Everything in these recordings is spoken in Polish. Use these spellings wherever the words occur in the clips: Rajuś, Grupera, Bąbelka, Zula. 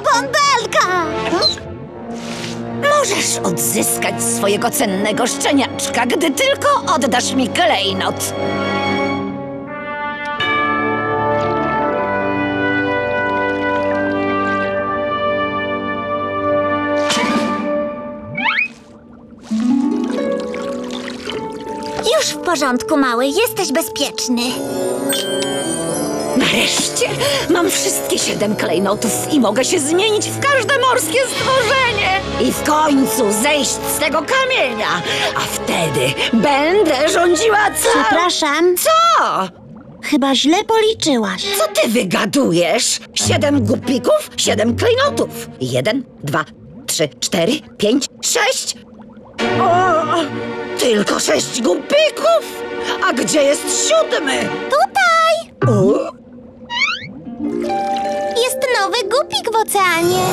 Moja bąbelka! Możesz odzyskać swojego cennego szczeniaczka, gdy tylko oddasz mi klejnot. Już w porządku, mały. Jesteś bezpieczny. Nareszcie mam wszystkie 7 klejnotów i mogę się zmienić w każde morskie stworzenie. I w końcu zejść z tego kamienia. A wtedy będę rządziła całą... Przepraszam. Co? Chyba źle policzyłaś. Co ty wygadujesz? 7 gupików, 7 klejnotów. 1, 2, 3, 4, 5, 6. O, tylko 6 gupików? A gdzie jest 7? Tutaj! O? Jest nowy gupik w oceanie.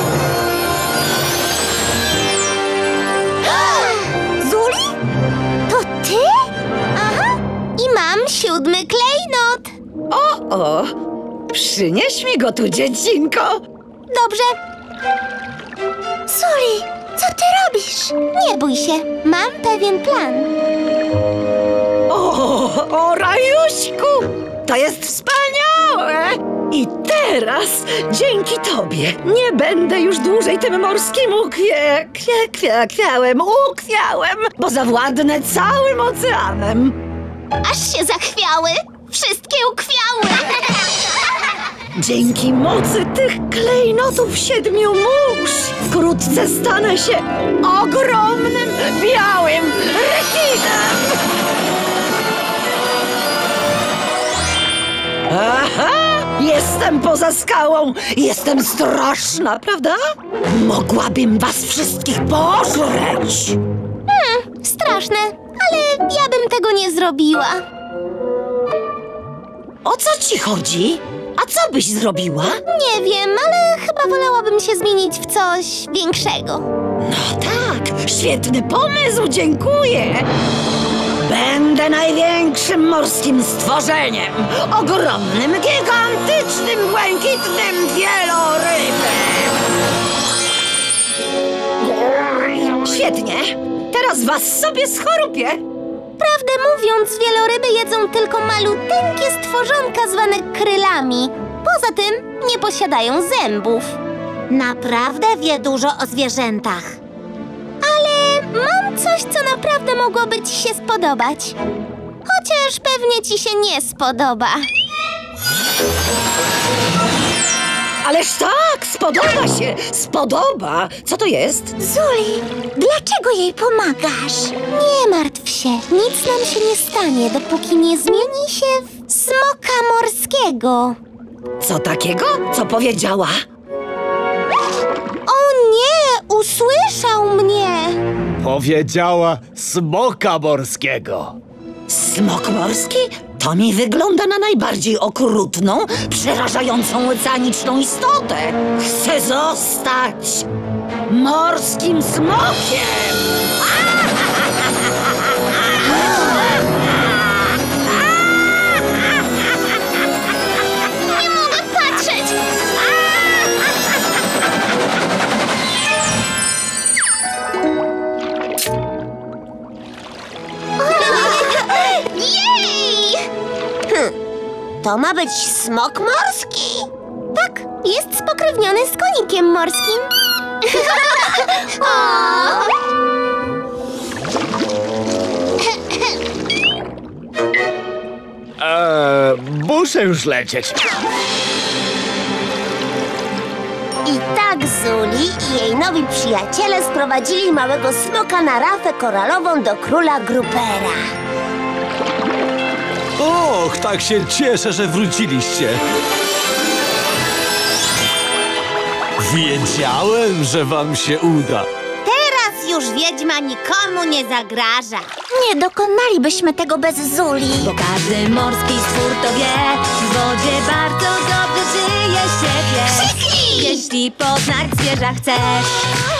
Zuli? To ty? Aha. I mam 7 klejnot. O! Przynieś mi go tu, dziecinko. Dobrze. Zuli, co ty robisz? Nie bój się, mam pewien plan. O Rajuśku, to jest wspaniałe! I teraz, dzięki tobie, nie będę już dłużej tym morskim ukwiałem, bo zawładnę całym oceanem. Aż się zachwiały, wszystkie ukwiały. Dzięki mocy tych klejnotów 7 mórz wkrótce stanę się ogromnym, białym rekinem! Aha! Jestem poza skałą! Jestem straszna, prawda? Mogłabym was wszystkich pożreć! Straszne, ale ja bym tego nie zrobiła. O co ci chodzi? A co byś zrobiła? Nie wiem, ale chyba wolałabym się zmienić w coś większego. No tak, świetny pomysł, dziękuję. Będę największym morskim stworzeniem. Ogromnym, gigantycznym, błękitnym wielorybem. Świetnie, teraz was sobie schorupię. Prawdę mówiąc, wieloryby jedzą tylko maluteńkie stworzonka zwane krylami. Poza tym nie posiadają zębów. Naprawdę wie dużo o zwierzętach. Ale mam coś, co naprawdę mogłoby ci się spodobać. Chociaż pewnie ci się nie spodoba. Ależ tak, spodoba się, spodoba. Co to jest? Zuli, dlaczego jej pomagasz? Nie martw się, nic nam się nie stanie, dopóki nie zmieni się w smoka morskiego. Co takiego? Co powiedziała? O nie, usłyszał mnie. Powiedziała smoka morskiego. Smok morski? To mi wygląda na najbardziej okrutną, przerażającą oceaniczną istotę. Chcę zostać morskim smokiem! Nie mogę patrzeć! To ma być smok morski? Tak, jest spokrewniony z konikiem morskim. Muszę już lecieć. I tak Zuli i jej nowi przyjaciele sprowadzili małego smoka na rafę koralową do króla Grupera. Och, tak się cieszę, że wróciliście. Wiedziałem, że wam się uda. Teraz już wiedźma nikomu nie zagraża. Nie dokonalibyśmy tego bez Zuli. Bo każdy morski stwór to wie, w wodzie bardzo dobrze żyje się, wiesz. Jeśli poznać zwierzę chcesz,